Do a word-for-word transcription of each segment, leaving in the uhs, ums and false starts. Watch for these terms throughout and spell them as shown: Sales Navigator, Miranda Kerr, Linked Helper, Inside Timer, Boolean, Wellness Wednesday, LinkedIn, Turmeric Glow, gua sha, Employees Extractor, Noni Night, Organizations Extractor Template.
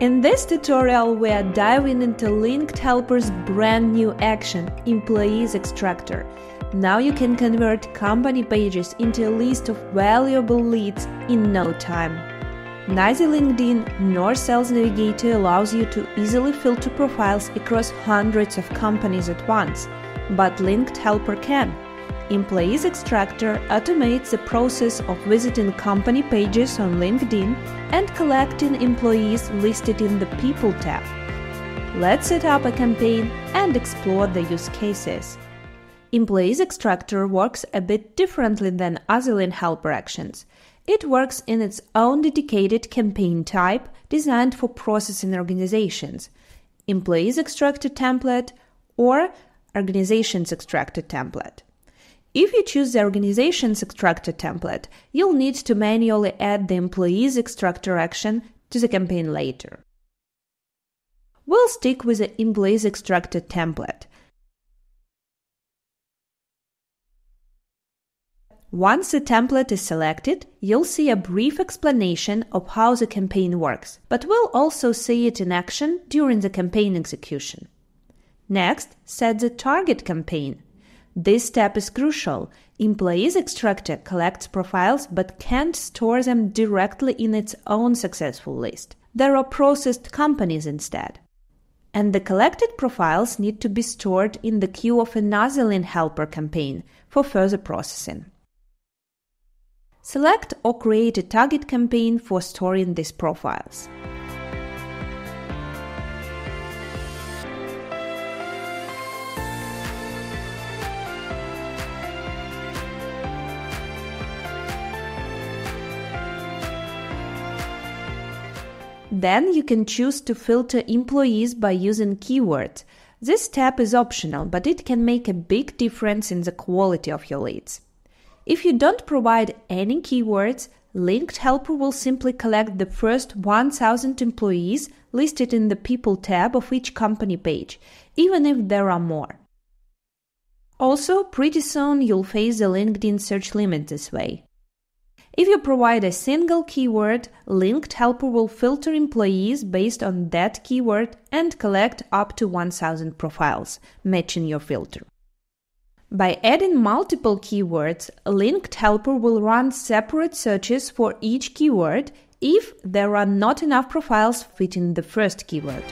In this tutorial, we are diving into Linked Helper's brand new action, Employees Extractor. Now you can convert company pages into a list of valuable leads in no time. Neither LinkedIn nor Sales Navigator allows you to easily filter profiles across hundreds of companies at once, but Linked Helper can. Employees Extractor automates the process of visiting company pages on LinkedIn and collecting employees listed in the People tab. Let's set up a campaign and explore the use cases. Employees Extractor works a bit differently than other Linked Helper actions. It works in its own dedicated campaign type designed for processing organizations – Employees Extractor Template or Organizations Extractor Template. If you choose the Organizations Extractor template, you'll need to manually add the Employees Extractor action to the campaign later. We'll stick with the Employees Extractor template. Once the template is selected, you'll see a brief explanation of how the campaign works, but we'll also see it in action during the campaign execution. Next, set the target campaign. This step is crucial. Employees Extractor collects profiles but can't store them directly in its own successful list. There are processed companies instead. And the collected profiles need to be stored in the queue of another Linked Helper campaign for further processing. Select or create a target campaign for storing these profiles. Then you can choose to filter employees by using keywords. This step is optional, but it can make a big difference in the quality of your leads. If you don't provide any keywords, Linked Helper will simply collect the first one thousand employees listed in the People tab of each company page, even if there are more. Also, pretty soon you'll face the LinkedIn search limit this way. If you provide a single keyword, Linked Helper will filter employees based on that keyword and collect up to one thousand profiles, matching your filter. By adding multiple keywords, Linked Helper will run separate searches for each keyword if there are not enough profiles fitting the first keyword.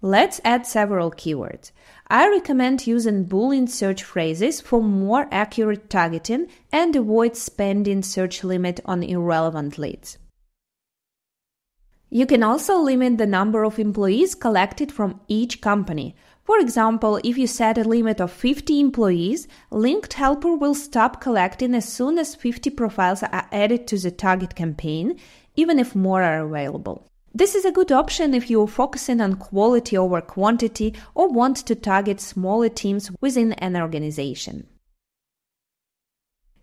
Let's add several keywords. I recommend using Boolean search phrases for more accurate targeting and avoid spending search limit on irrelevant leads. You can also limit the number of employees collected from each company. For example, if you set a limit of fifty employees, Linked Helper will stop collecting as soon as fifty profiles are added to the target campaign, even if more are available. This is a good option if you are focusing on quality over quantity or want to target smaller teams within an organization.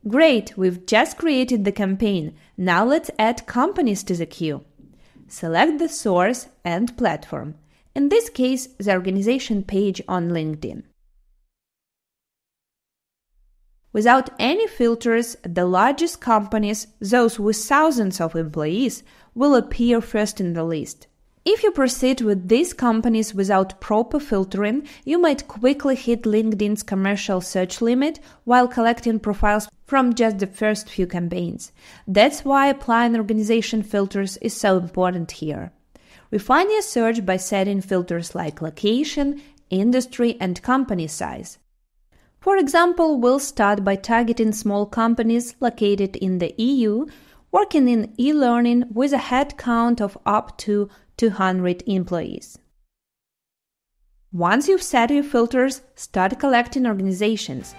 Great, we've just created the campaign. Now let's add companies to the queue. Select the source and platform, in this case, the organization page on LinkedIn. Without any filters, the largest companies, those with thousands of employees, will appear first in the list. If you proceed with these companies without proper filtering, you might quickly hit LinkedIn's commercial search limit while collecting profiles from just the first few campaigns. That's why applying organization filters is so important here. Refine your search by setting filters like location, industry, and company size. For example, we'll start by targeting small companies located in the E U, working in e-learning with a headcount of up to two hundred employees. Once you've set your filters, start collecting organizations.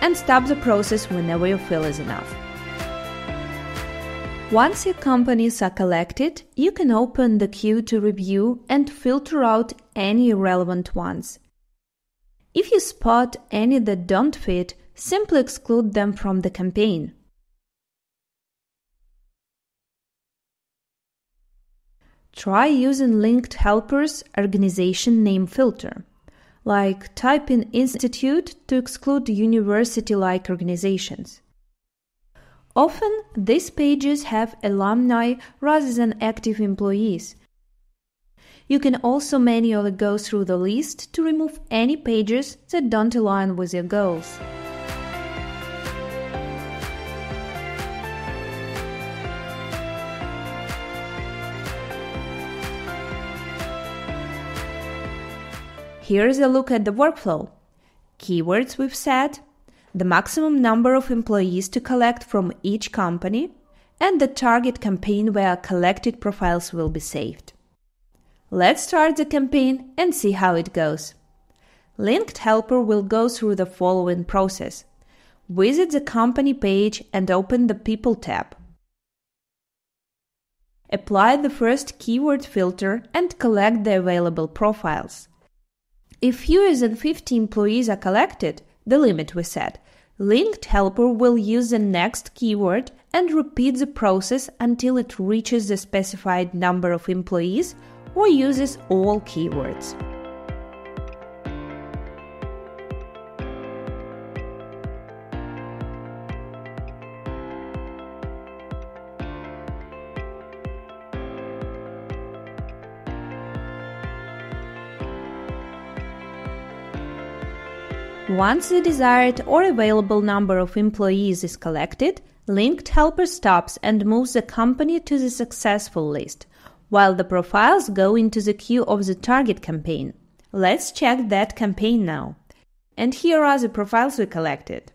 And stop the process whenever you feel is enough. Once your companies are collected, you can open the queue to review and filter out any irrelevant ones. If you spot any that don't fit, simply exclude them from the campaign. Try using Linked Helper's Organization Name filter. like type in institute to exclude university-like organizations. Often, these pages have alumni rather than active employees. You can also manually go through the list to remove any pages that don't align with your goals. Here is a look at the workflow. Keywords we've set, the maximum number of employees to collect from each company, and the target campaign where collected profiles will be saved. Let's start the campaign and see how it goes. Linked Helper will go through the following process. Visit the company page and open the People tab. Apply the first keyword filter and collect the available profiles. If fewer than fifty employees are collected, the limit we set, Linked Helper will use the next keyword and repeat the process until it reaches the specified number of employees or uses all keywords. Once the desired or available number of employees is collected, Linked Helper stops and moves the company to the successful list, while the profiles go into the queue of the target campaign. Let's check that campaign now. And here are the profiles we collected.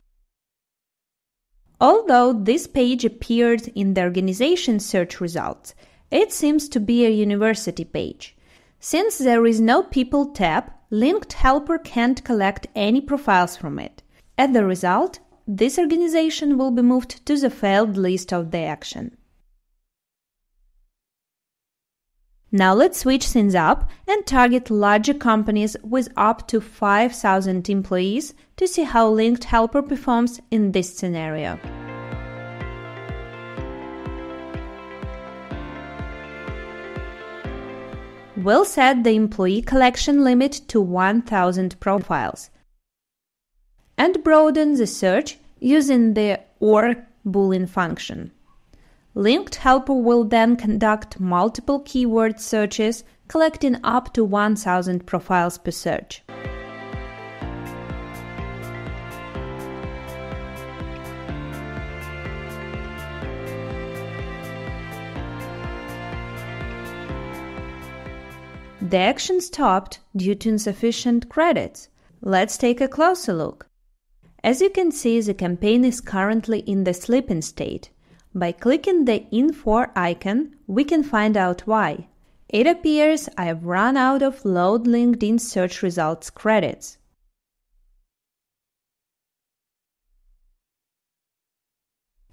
Although this page appeared in the organization search results, it seems to be a university page. Since there is no People tab, Linked Helper can't collect any profiles from it. As a result, this organization will be moved to the failed list of the action. Now let's switch things up and target larger companies with up to five thousand employees to see how Linked Helper performs in this scenario. We'll set the employee collection limit to one thousand profiles and broaden the search using the O R Boolean function. Linked Helper will then conduct multiple keyword searches, collecting up to one thousand profiles per search. The action stopped due to insufficient credits. Let's take a closer look. As you can see, the campaign is currently in the sleeping state. By clicking the Info icon, we can find out why. It appears I have run out of load LinkedIn search results credits.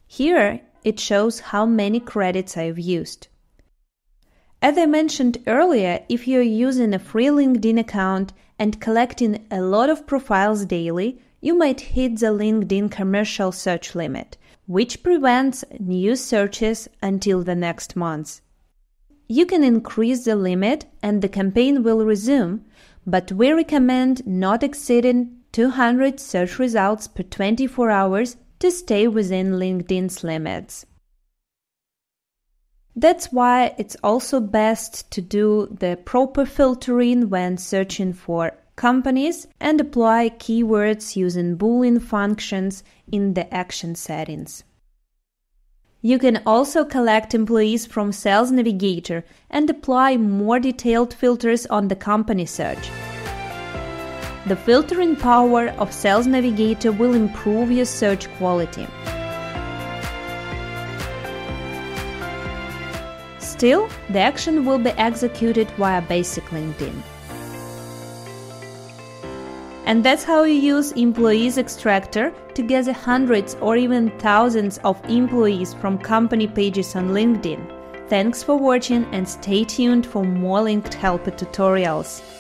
Here it shows how many credits I have used. As I mentioned earlier, if you're using a free LinkedIn account and collecting a lot of profiles daily, you might hit the LinkedIn commercial search limit, which prevents new searches until the next month. You can increase the limit and the campaign will resume, but we recommend not exceeding two hundred search results per twenty-four hours to stay within LinkedIn's limits. That's why it's also best to do the proper filtering when searching for companies and apply keywords using Boolean functions in the action settings. You can also collect employees from Sales Navigator and apply more detailed filters on the company search. The filtering power of Sales Navigator will improve your search quality. Still, the action will be executed via basic LinkedIn. And that's how you use Employees Extractor to gather hundreds or even thousands of employees from company pages on LinkedIn. Thanks for watching and stay tuned for more Linked Helper tutorials.